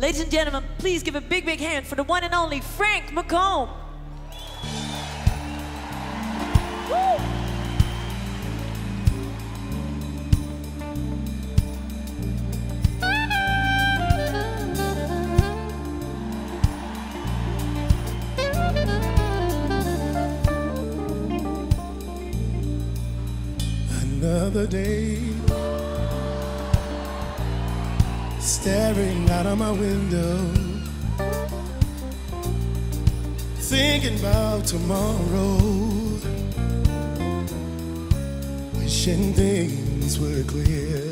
Ladies and gentlemen, please give a big, big hand for the one and only Frank McComb. Woo! Another day, staring out of my window, thinking about tomorrow, wishing things were clear.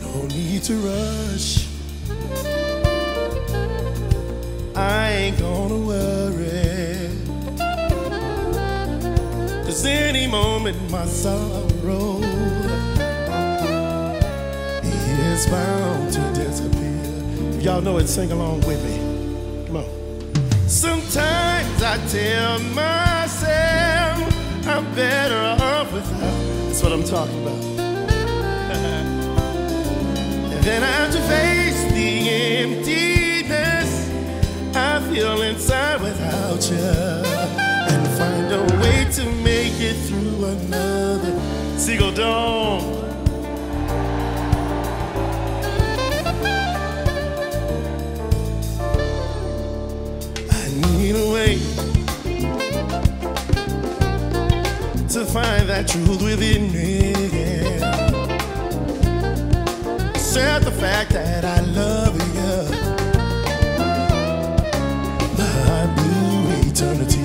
No need to rush, I ain't gonna worry, 'cause any moment my sorrow is bound to disappear. If y'all know it, sing along with me. Come on. Sometimes I tell myself I'm better off without. That's what I'm talking about. And then I have to face the emptiness I feel inside without you, and find a way to make it through another seagull dawn. I need a way to find that truth within me. Except the fact that I love you, my blue eternity.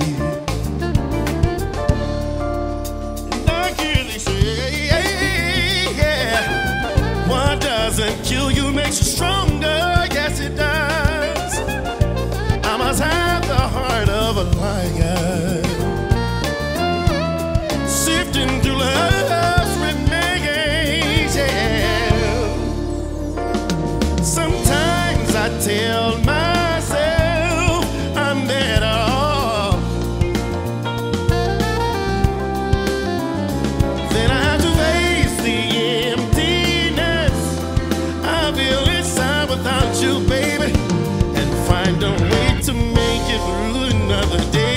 Doesn't kill you, makes you stronger. Yes, it does. I must have the heart of a lion, sifting through love's remains. Yeah. Sometimes I tell myself I'm better off, then I have to face the without you, baby, and find a way to make it through another day.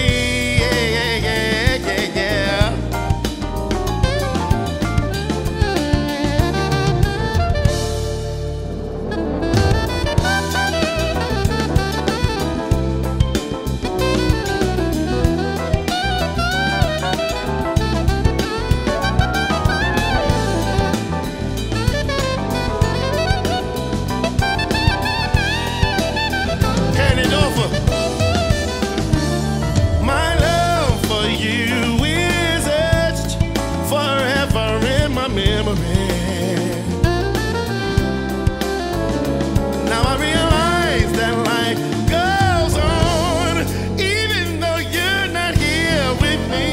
Now I realize that life goes on, even though you're not here with me.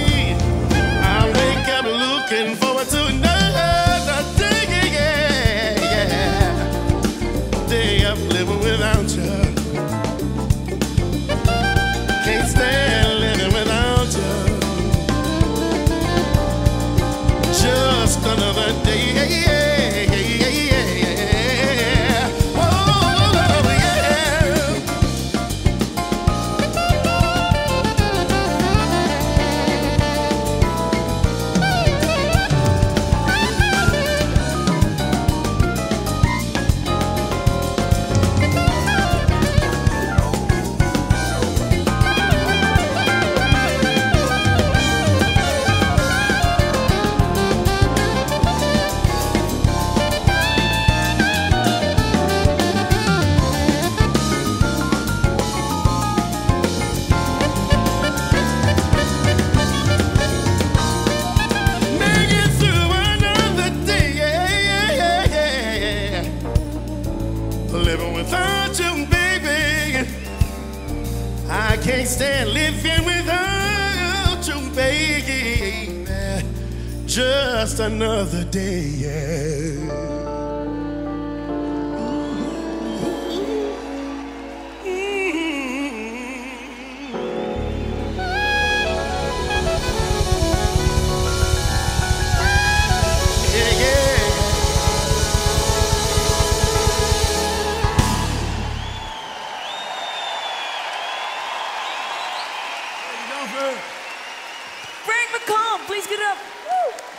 I wake up looking forward to another day, yeah, yeah. Day of living without you. Can't stand living without you. Just another day, yeah. Without you, baby, I can't stand living without you, baby. Just another day, yeah. Frank McComb, please get up. Woo.